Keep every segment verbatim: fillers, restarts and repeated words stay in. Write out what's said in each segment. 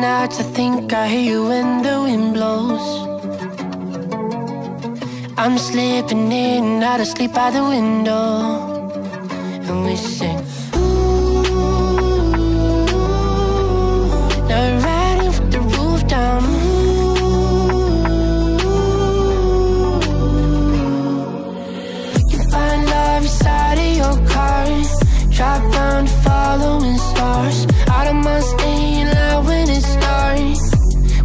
nights I think I hear you when the wind blows. I'm slipping in and out of sleep by the window, and we sing. Ooh, now we're riding with the roof down. Ooh, you find love inside of your car, drive round following stars. I don't mind staying loud when it starts.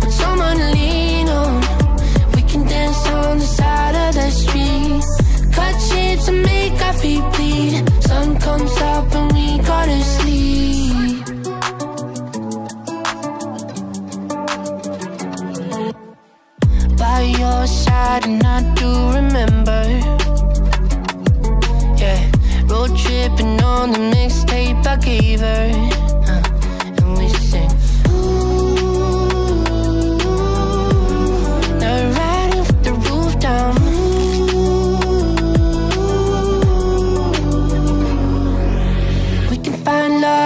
With someone to lean on, we can dance on the side of the street. Cut shapes and make our feet bleed. Sun comes up and we go to sleep. By your side and I do remember. Yeah, road tripping on the mixtape I gave her.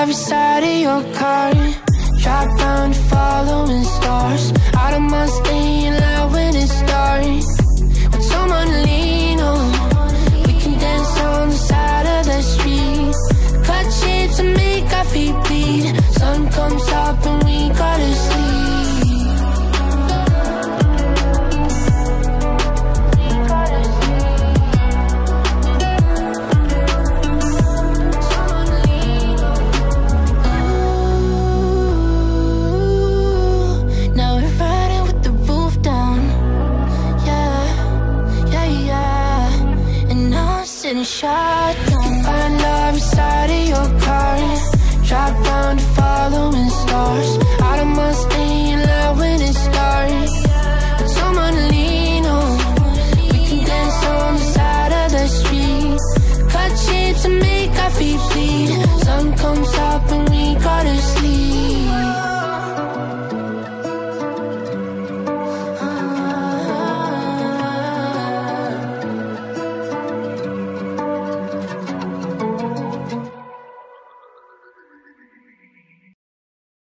Every side of your car, drive round following stars. I don't mind staying loud when it starts. With someone to lean on, we can dance on the side of the street. Cut shapes and make our feet bleed. Sun comes up and we go to sleep. Shot down. Find love inside of your car, drive round following stars. I don't mind staying loud when it's dark.